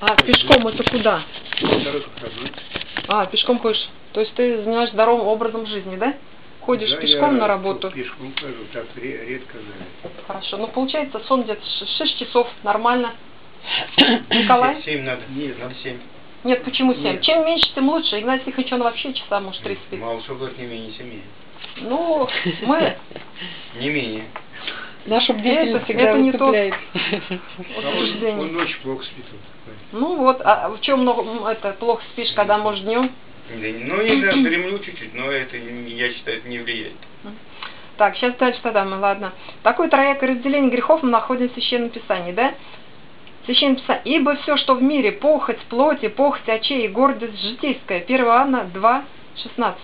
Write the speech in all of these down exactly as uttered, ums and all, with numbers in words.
А, пешком это куда? А, пешком ходишь. То есть ты занимаешься здоровым образом жизни, да? Ходишь да, пешком на работу? Пешком хожу, так редко, наверное. Хорошо, ну получается сон где-то шесть часов, нормально. Николай? семь надо. Нет, надо семь. Нет, почему семь? Нет. Чем меньше, тем лучше. Игнатий Хрищич, он вообще часа, может, три спит. Мало что говорит, не менее семи. Ну, мы... Не менее. Наша бдительность всегда выступляет. Он ночью плохо спит. Ну вот, а в чем это плохо спишь, когда может днем? Ну, не знаю, дремлю чуть-чуть, но это, я считаю, это не влияет. Так, сейчас дальше тогда мы, ладно. Такое троякое разделение грехов мы находим в Священном Писании, да? Священное Писание. Ибо все, что в мире, похоть плоти, похоть очей и гордость житейская. первое Анна два, шестнадцать.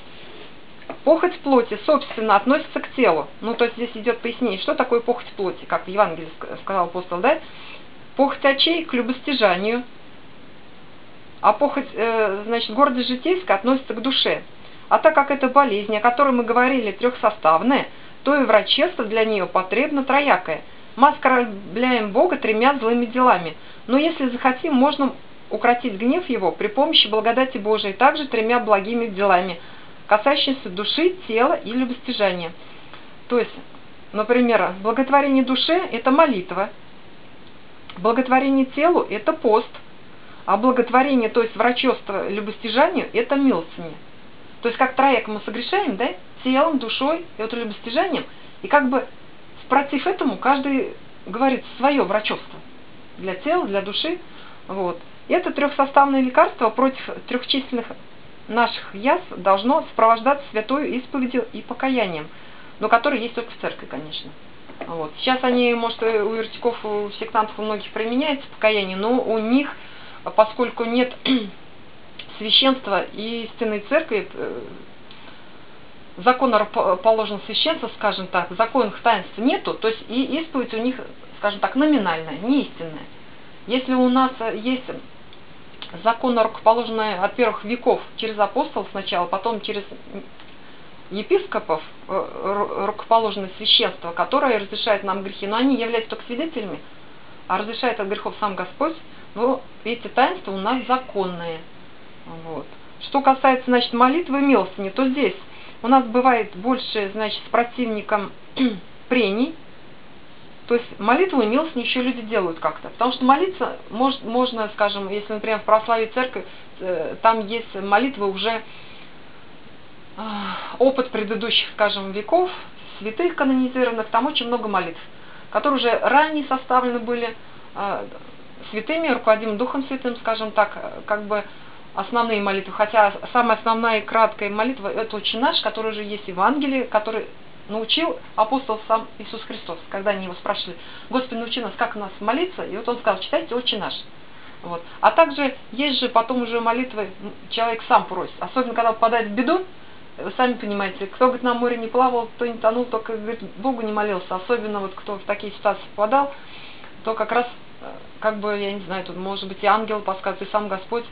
Похоть плоти, собственно, относится к телу. Ну, то есть здесь идет пояснение, что такое похоть плоти, как в Евангелии сказал апостол, да? Похоть очей к любостяжанию. А похоть, э, значит, гордость житейская относится к душе. А так как это болезнь, о которой мы говорили, трехсоставная, то и врачество для нее потребно троякое. Мы оскорбляем Бога тремя злыми делами. Но если захотим, можно укротить гнев его при помощи благодати Божией, также тремя благими делами, касающимися души, тела и любостяжания. То есть, например, благотворение душе – это молитва, благотворение телу – это пост, а благотворение, то есть врачевство, любостяжанию, это милостыня. То есть как трояк мы согрешаем, да, телом, душой и вот любостяжанием. И как бы против этому каждый говорит свое врачевство для тела, для души. Вот. Это трехсоставное лекарство против трехчисленных наших язв должно сопровождаться святою исповедью и покаянием, но которое есть только в церкви, конечно. Вот. Сейчас они, может, у еретиков, у сектантов, у многих применяется покаяние, но у них... Поскольку нет священства и истинной церкви, закона положено священство, скажем так, законных таинств нету, то есть и исповедь у них, скажем так, номинальная, не истинная. Если у нас есть законно рукоположенное от первых веков через апостолов сначала, потом через епископов рукоположенное священство, которое разрешает нам грехи, но они являются только свидетелями, а разрешает от грехов сам Господь, но эти таинства у нас законные. Вот. Что касается, значит, молитвы и милостыни, то здесь у нас бывает больше, значит, с противником прений. То есть молитву и милостыню еще люди делают как-то. Потому что молиться может, можно, скажем, если, например, в православии церкви, там есть молитвы уже, опыт предыдущих, скажем, веков, святых канонизированных, там очень много молитв, которые уже ранее составлены были святыми, руководимым Духом Святым, скажем так, как бы основные молитвы. Хотя самая основная и краткая молитва – это «Отче наш», который уже есть в Евангелии, который научил апостол сам Иисус Христос, когда они его спрашивали: «Господи, научи нас, как нас молиться?» И вот он сказал: «Читайте «Отче наш». Вот. А также есть же потом уже молитвы, человек сам просит, особенно когда попадает в беду. Вы сами понимаете, кто, говорит, на море не плавал, кто не тонул, только, говорит, Богу не молился, особенно вот кто в такие ситуации попадал, то как раз, как бы, я не знаю, тут может быть и ангел подсказывает, и сам Господь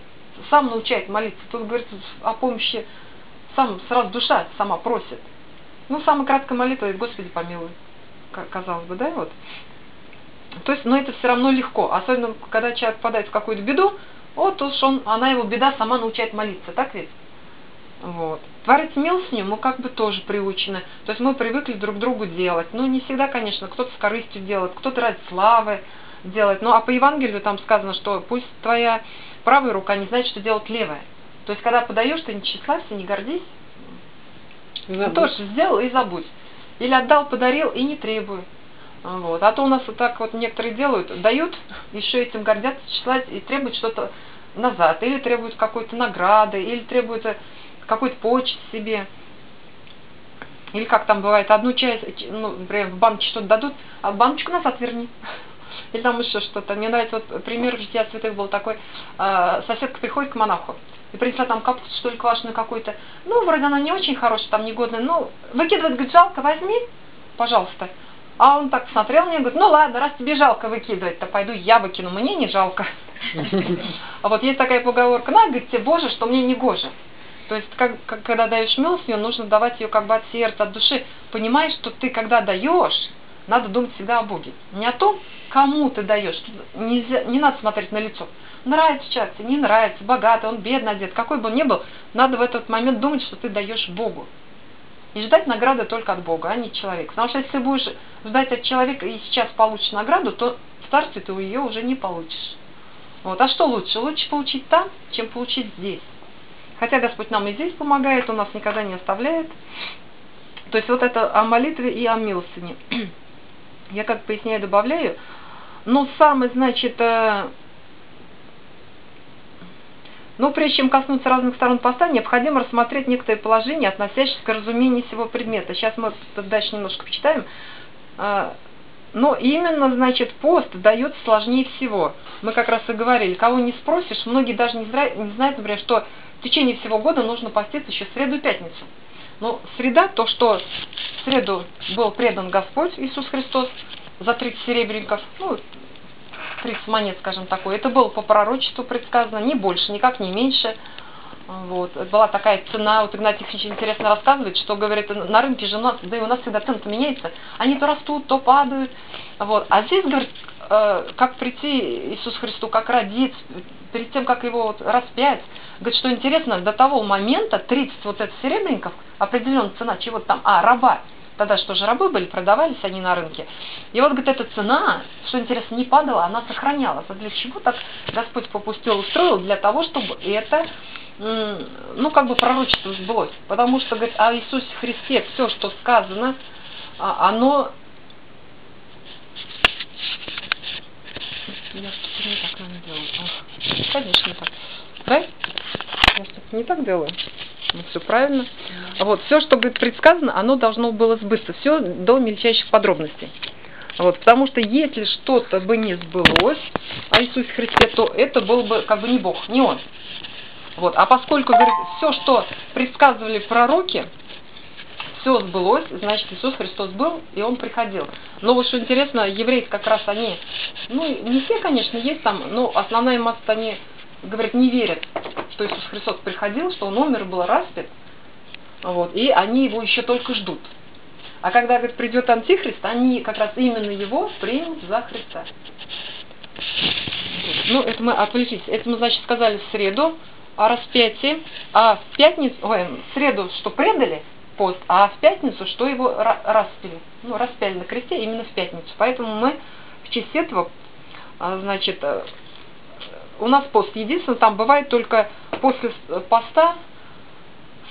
сам научает молиться. Тут, говорит, о помощи сам, сразу душа сама просит. Ну, самая краткая молитва — «Господи, помилуй», казалось бы, да, вот. То есть, но это все равно легко, особенно когда человек попадает в какую-то беду, вот уж он, она его беда сама научает молиться, так ведь? Вот. Творить милостыню мы как бы тоже приучены. То есть мы привыкли друг другу делать. Ну, не всегда, конечно, кто-то с корыстью делает, кто-то ради славы делает. Ну, а по Евангелию там сказано, что пусть твоя правая рука не знает, что делать левая. То есть, когда подаешь, ты не тщеславься, не гордись. Ну, тоже сделал и забудь. Или отдал, подарил и не требуй. Вот. А то у нас вот так вот некоторые делают, дают, еще этим гордятся, тщеславят и требуют что-то назад. Или требуют какой-то награды, или требуют... какой-то почет себе. Или как там бывает, одну часть, ну, например, в банке что-то дадут, а баночку нас отверни. Или там еще что-то. Мне нравится, вот пример в «Жития святых» был такой. Э, соседка приходит к монаху и принесла там капусту, что ли, квашеную какую-то. Ну, вроде она не очень хорошая, там негодная. Ну, выкидывает, говорит: «Жалко, возьми, пожалуйста». А он так посмотрел на нее, говорит: «Ну ладно, раз тебе жалко выкидывать, то пойду я выкину, мне не жалко». А вот есть такая поговорка: «На, говорит, тебе, Боже, что мне не гоже». То есть, как, как, когда даешь милостыню, нужно давать ее как бы от сердца, от души. Понимаешь, что ты, когда даешь, надо думать всегда о Боге. Не о том, кому ты даешь. Нельзя, не надо смотреть на лицо. Нравится часто, не нравится, богатый, он бедно одет. Какой бы он ни был, надо в этот момент думать, что ты даешь Богу. И ждать награды только от Бога, а не от человека. Потому что если будешь ждать от человека и сейчас получишь награду, то в царстве ты ее уже не получишь. Вот. А что лучше? Лучше получить там, чем получить здесь. Хотя Господь нам и здесь помогает, Он нас никогда не оставляет. То есть вот это о молитве и о милостыне. Я как поясняю, добавляю. Но самый, значит... Но прежде чем коснуться разных сторон поста, необходимо рассмотреть некоторые положения, относящиеся к разумению всего предмета. Сейчас мы дальше немножко почитаем. Но именно, значит, пост дается сложнее всего. Мы как раз и говорили, кого не спросишь, многие даже не знают, например, что в течение всего года нужно поститься еще среду и пятницу. Но среда, то, что в среду был предан Господь Иисус Христос за тридцать серебряников, ну, тридцать монет, скажем такое. Это было по пророчеству предсказано, не больше, никак не меньше. Вот. Была такая цена. Вот Игнатий Хрищич интересно рассказывает, что, говорит, на рынке же у нас, да и у нас всегда цены-то меняются. Они то растут, то падают. Вот. А здесь, говорит, э, как прийти Иисусу Христу, как родить, перед тем, как его вот распять. Говорит, что интересно, до того момента тридцать вот этих серебряников, определенная цена чего-то там, а, раба. Тогда что же рабы были, продавались они на рынке. И вот, говорит, эта цена, что интересно, не падала, она сохранялась. А для чего так Господь попустил, устроил? Для того, чтобы это, ну, как бы пророчество сбылось. Потому что, говорит, о Иисусе Христе все, что сказано, оно... Я что-то не так, наверное, делаю. Ах, конечно, не так. Да? Я что-то не так делаю. Ну, все правильно. Вот, все, что будет предсказано, оно должно было сбыться. Все до мельчайших подробностей. Вот, потому что если что-то бы не сбылось о Иисусе Христе, то это был бы как бы не Бог, не Он. Вот, а поскольку, говорит, все, что предсказывали пророки, все сбылось, значит, Иисус Христос был, и Он приходил. Но вот что интересно, евреи как раз они, ну, не все, конечно, есть там, но основная масса, они, говорят, не верят, что Иисус Христос приходил, что Он умер, был распят. Вот, и они его еще только ждут. А когда, говорит, придет Антихрист, они как раз именно его примут за Христа. Ну, это мы отвлеклись. Это мы, значит, сказали в среду о распятии, а в пятницу, ой, в среду, что предали пост, а в пятницу, что его распяли. Ну, распяли на кресте именно в пятницу. Поэтому мы в честь этого, значит, у нас пост. Единственное, там бывает только после поста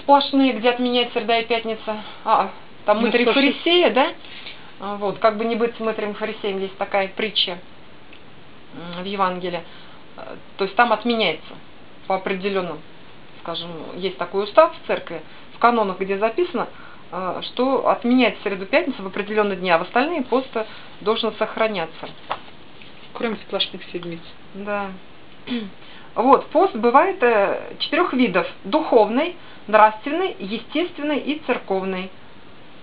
сплошные, где отменяет среда и пятница. А, там мытарь и фарисея, да? Вот, как бы не быть мытарем и фарисеем, есть такая притча в Евангелии. То есть там отменяется по определенным, скажем, есть такой устав в церкви, в канонах, где записано, что отменяется среду и пятницу в определенные дни, а в остальные просто должен сохраняться. Кроме сплошных седмиц. Да. Вот, пост бывает э, четырех видов. Духовный, нравственный, естественный и церковный.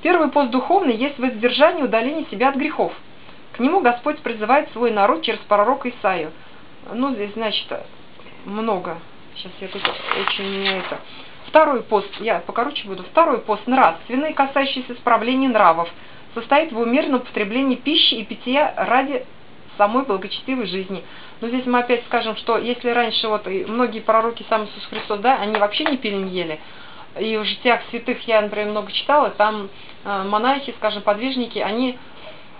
Первый пост духовный есть воздержание, удаление себя от грехов. К нему Господь призывает свой народ через пророка Исаию. Ну, здесь, значит, много. Сейчас я тут очень меняю это. Второй пост, я покороче буду. Второй пост нравственный, касающийся исправления нравов. Состоит в умеренном потреблении пищи и питья ради самой благочестивой жизни. Но здесь мы опять скажем, что если раньше вот многие пророки, сам Иисус Христос, да, они вообще не пили, не ели. И в житиях святых я, например, много читала, там э, монахи, скажем, подвижники, они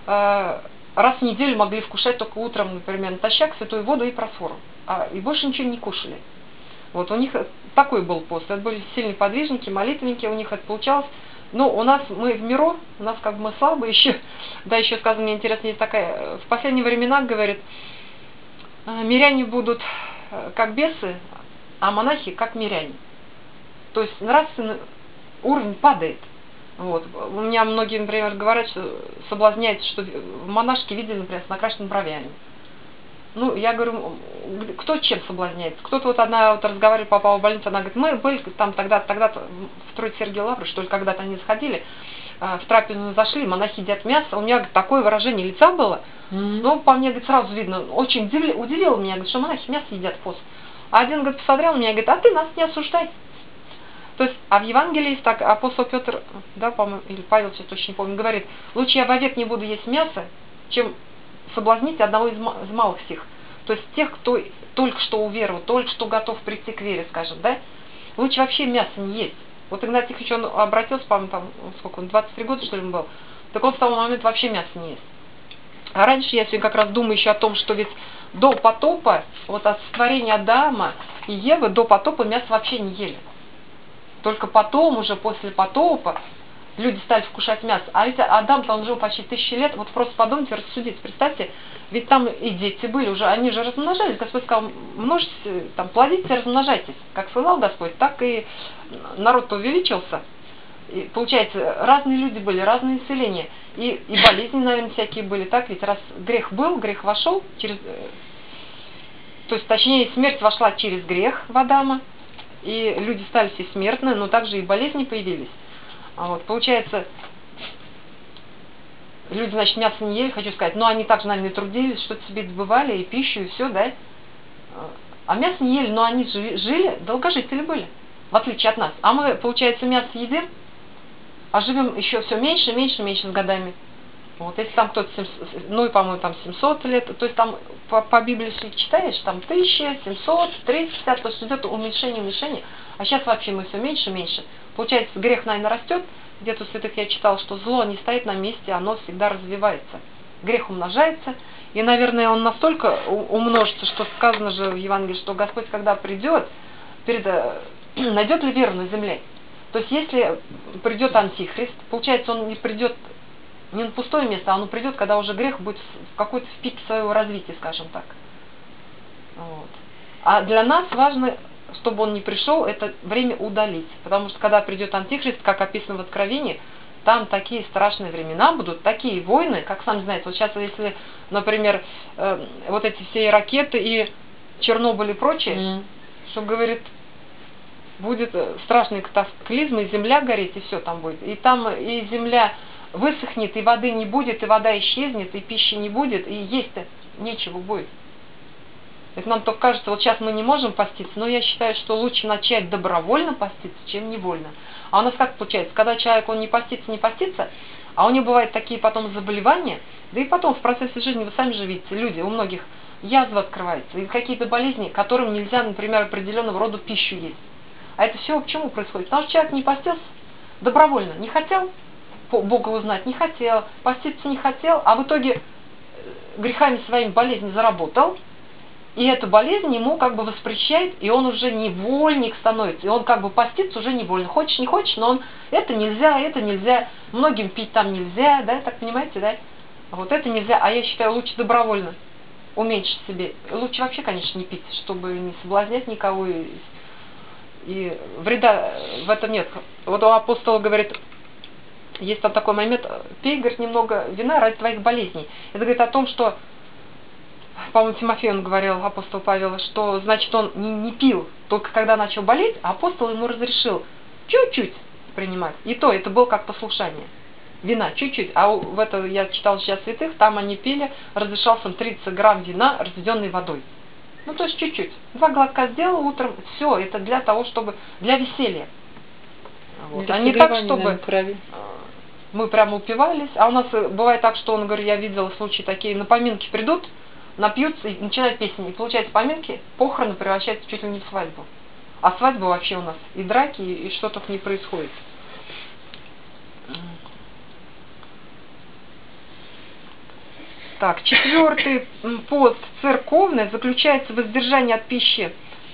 э, раз в неделю могли вкушать только утром, например, натощак, святую воду и просфору. А, и больше ничего не кушали. Вот у них такой был пост. Это были сильные подвижники, молитвенники, у них это получалось. Ну, у нас мы в миру, у нас как бы мы слабые еще. Да, еще сказано, мне интересно, есть такая. В последние времена, говорит, миряне будут как бесы, а монахи как миряне. То есть нравственный уровень падает. Вот. У меня многие, например, говорят, что соблазняются, что монашки видели, например, с накрашенными бровями. Ну, я говорю, кто чем соблазняется? Кто-то вот одна вот разговаривает, попала в больницу, она говорит, мы были там тогда, тогда в Троице-Сергеева Лавры, что ли, когда-то они сходили, в трапезную зашли, монахи едят мясо. У меня, говорит, такое выражение лица было, mm-hmm. но по мне, говорит, сразу видно, очень удивило, удивило меня, говорит, что монахи мясо едят в пост. А один, говорит, посмотрел на меня и говорит, а ты нас не осуждай. То есть, а в Евангелии так апостол Петр, да, по-моему, или Павел, сейчас точно не помню, говорит: лучше я вовек не буду есть мясо, чем соблазнить одного из, из малых всех. То есть тех, кто только что уверовал, только что готов прийти к вере, скажем, да? Лучше вообще мясо не есть. Вот Игнатий Хрищич, он обратился, по-моему, там, сколько он, двадцать три года, что ли, он был. Так он с того момента вообще мясо не ест. А раньше я сегодня как раз думаю еще о том, что ведь до потопа, вот от сотворения Адама и Евы до потопа мясо вообще не ели. Только потом, уже после потопа, люди стали вкушать мясо. А ведь Адам-то он жил почти тысячи лет. Вот просто подумайте, рассудите, представьте, ведь там и дети были уже, они же размножались. Господь сказал: множьтесь, там, плодитесь, размножайтесь. Как сказал Господь, так и народ-то увеличился. И, получается, разные люди были, разные селения. И, и болезни, наверное, всякие были. Так ведь раз грех был, грех вошел через... То есть, точнее, смерть вошла через грех в Адама. И люди стали все смертны, но также и болезни появились. А вот, получается, люди, значит, мясо не ели, хочу сказать, но они также, наверное, трудились, что-то себе добывали, и пищу, и все, да? А мясо не ели, но они жили, долгожители были, в отличие от нас. А мы, получается, мясо едим, а живем еще все меньше, меньше, меньше с годами. Вот, если там кто-то, ну и, по-моему, там семьсот лет, то есть там по, по Библии читаешь, там тысяча, семьсот, триста пятьдесят, то есть идет уменьшение, уменьшение, а сейчас вообще мы все меньше, меньше. Получается, грех, наверное, растет, где-то у святых я читал, что зло не стоит на месте, оно всегда развивается. Грех умножается, и, наверное, он настолько умножится, что сказано же в Евангелии, что Господь, когда придет, перед, найдет ли веру на земле? То есть, если придет Антихрист, получается, он не придет... не на пустое место, а оно придет, когда уже грех будет в какой-то в пике своего развития, скажем так. Вот. А для нас важно, чтобы он не пришел, это время удалить. Потому что когда придет Антихрист, как описано в Откровении, там такие страшные времена будут, такие войны, как сами знаете. Вот сейчас, если, например, э, вот эти все ракеты и Чернобыль и прочее, mm-hmm. что говорит... будет страшный катаклизм, и земля гореть, и все там будет. И там и земля высохнет, и воды не будет, и вода исчезнет, и пищи не будет, и есть-то нечего будет. Это нам только кажется, вот сейчас мы не можем поститься, но я считаю, что лучше начать добровольно поститься, чем невольно. А у нас как получается? Когда человек, он не постится, не постится, а у него бывают такие потом заболевания, да и потом в процессе жизни, вы сами же видите, люди, у многих язва открывается, и какие-то болезни, которым нельзя, например, определенного рода пищу есть. А это все к чему происходит? Потому что человек не постился добровольно, не хотел Бога узнать, не хотел, поститься не хотел, а в итоге грехами своими болезнь заработал, и эта болезнь ему как бы воспрещает, и он уже невольник становится, и он как бы постится уже невольно. Хочешь, не хочешь, но он это нельзя, это нельзя, многим пить там нельзя, да, так понимаете, да? Вот это нельзя, а я считаю, лучше добровольно уменьшить себе, лучше вообще, конечно, не пить, чтобы не соблазнять никого и... И вреда в этом нет. Вот у апостола говорит, есть там такой момент, пей, говорит, немного вина ради твоих болезней. Это говорит о том, что, по-моему, Тимофею он говорил, апостол Павел, что, значит, он не, не пил, только когда начал болеть, апостол ему разрешил чуть-чуть принимать. И то, это было как послушание. Вина, чуть-чуть. А в это я читал сейчас святых, там они пили, разрешался им тридцать грамм вина, разведенной водой. Ну, то есть чуть-чуть. Два глотка сделал утром, все, это для того, чтобы... для веселья. Вот. А не так, чтобы мы прямо упивались. А у нас бывает так, что, он говорит, я видела случаи такие, на поминки придут, напьются и начинают песни. И получается, поминки, похороны превращаются чуть ли не в свадьбу. А свадьба вообще у нас и драки, и что только не происходит. Так, четвертый пост церковный заключается в воздержании от пищи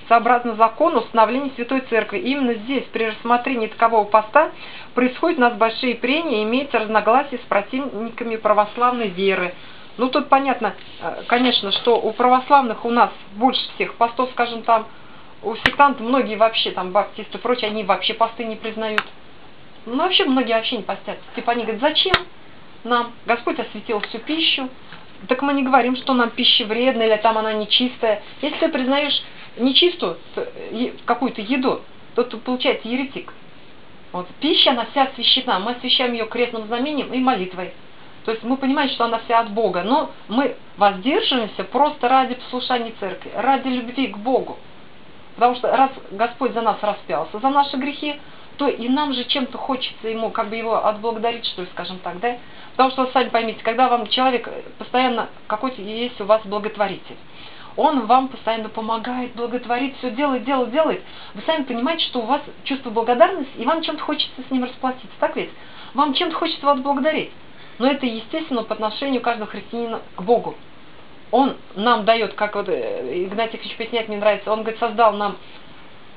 сообразно закону установления Святой Церкви. И именно здесь, при рассмотрении такового поста, происходят у нас большие прения, имеются разногласия с противниками православной веры. Ну, тут понятно, конечно, что у православных у нас больше всех постов, скажем там, у сектантов многие вообще, там, баптисты и прочие, они вообще посты не признают. Ну, вообще многие вообще не постятся. Типа они говорят, зачем нам? Господь осветил всю пищу. Так мы не говорим, что нам пища вредна или там она нечистая. Если ты признаешь нечистую какую-то еду, то ты, получается, еретик. Вот. Пища, она вся освящена. Мы освящаем ее крестным знамением и молитвой. То есть мы понимаем, что она вся от Бога. Но мы воздерживаемся просто ради послушания церкви, ради любви к Богу. Потому что раз Господь за нас распялся, за наши грехи, то и нам же чем-то хочется ему, как бы его отблагодарить, что ли, скажем так, да? Потому что, сами поймите, когда вам человек постоянно, какой-то есть у вас благотворитель, он вам постоянно помогает, благотворит, все делает, делает, делает. Вы сами понимаете, что у вас чувство благодарности, и вам чем-то хочется с ним расплатиться, так ведь? Вам чем-то хочется вас благодарить. Но это естественно по отношению каждого христианина к Богу. Он нам дает, как вот Игнатий Хрищич поясняет, мне нравится, он, говорит, создал нам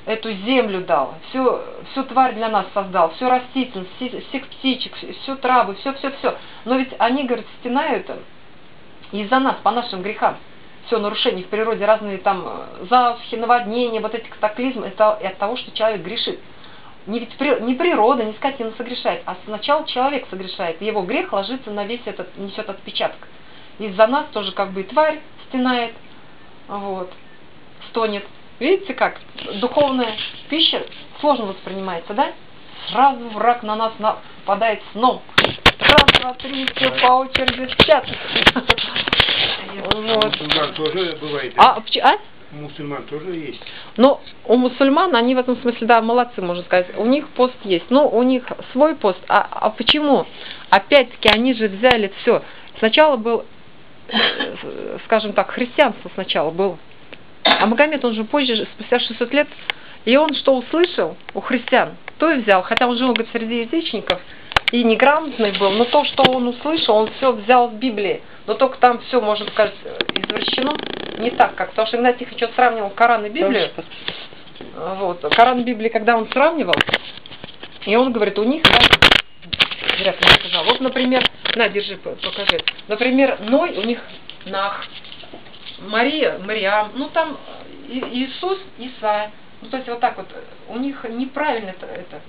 эту землю, дал, всю, всю тварь для нас создал, всю растительность, всех птичек, всю траву, все-все-все. Но ведь они, говорит, стенают из-за нас, по нашим грехам. Все нарушения в природе, разные там засухи, наводнения, вот эти катаклизмы, это от того, что человек грешит. Не, ведь при, не природа, не скотина согрешает, а сначала человек согрешает, и его грех ложится на весь этот, несет отпечаток. Из-за нас тоже как бы и тварь стенает, вот, стонет. Видите как? Духовная пища сложно воспринимается, да? Сразу враг на нас нападает сном. Раз, два, три, все по очереди спят. Мусульман тоже бывает. А? Мусульман тоже есть. Ну, у мусульман, они в этом смысле, да, молодцы, можно сказать. У них пост есть. Ну, у них свой пост. А, а почему? Опять-таки, они же взяли все. Сначала был, скажем так, христианство сначала было. А Магомед, он же позже, спустя шестьсот лет, и он что услышал у христиан, то и взял. Хотя он жил, говорит, среди язычников и неграмотный был, но то, что он услышал, он все взял в Библии. Но только там все, можно сказать, извращено не так, как. Потому что Игнатий Хрищич сравнивал Коран и Библию. Вот. Коран и Библию, когда он сравнивал, и он говорит, у них... Зря ты не сказал. Вот, например, на, держи, покажи. Например, Ной, у них Нах, Мария, Мариам, ну там Иисус, Исаия. Ну, то есть вот так вот, у них неправильно это, это.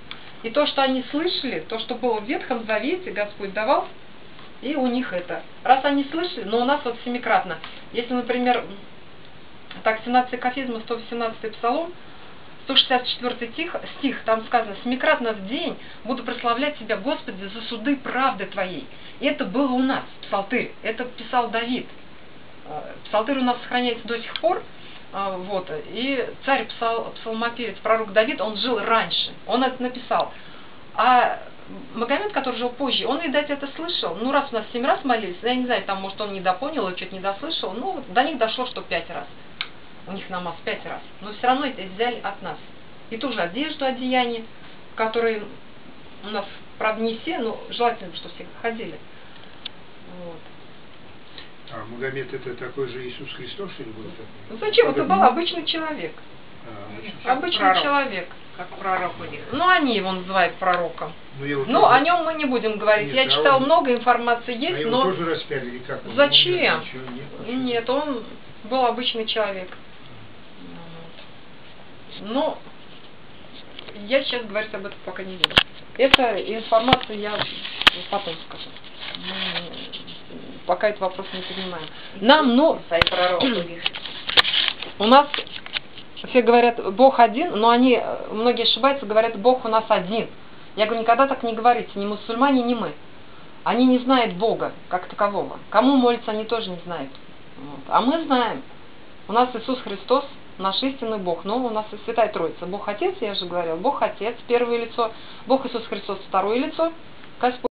И то, что они слышали, то, что было в Ветхом Завете, Господь давал, и у них это. Раз они слышали, но у нас вот семикратно. Если, например, так, семнадцать кафизма, сто восемнадцать Псалом, сто шестьдесят четвёртый стих, стих, там сказано, семикратно в день буду прославлять тебя, Господи, за суды правды твоей. И это было у нас, Псалтырь, это писал Давид. Псалтырь у нас сохраняется до сих пор. Вот. И царь псал, псалмопевец, пророк Давид, он жил раньше, он это написал. А Магомед, который жил позже, он, видать, это слышал. Ну, раз у нас семь раз молились, я не знаю, там, может, он недопонял или что-то недослышал, но до них дошло, что пять раз. У них намаз пять раз. Но все равно это взяли от нас. И ту же одежду, одеяние, которые у нас, правда, не все, но желательно, что все ходили. Вот. А Магомед это такой же Иисус Христос или был? Ну, зачем? Это был обычный человек. А, обычный пророк. Человек. Как пророк у них. Ну, они его называют пророком. Ну, но тоже... о нем мы не будем говорить. Нет, Я да, читал он... много, информации есть, а но... Его тоже распяли, или как? Зачем? Нет, Нет, он был обычный человек. Но я сейчас говорить об этом пока не буду. Эта информация я потом скажу. Пока этот вопрос не понимаем. Нам, ну, у нас все говорят, Бог один, но они, многие ошибаются, говорят, Бог у нас один. Я говорю, никогда так не говорите, ни мусульмане, ни мы. Они не знают Бога как такового. Кому молятся, они тоже не знают. Вот. А мы знаем. У нас Иисус Христос, наш истинный Бог. Но у нас и Святая Троица. Бог Отец, я же говорил, Бог Отец, первое лицо. Бог Иисус Христос, второе лицо. Господь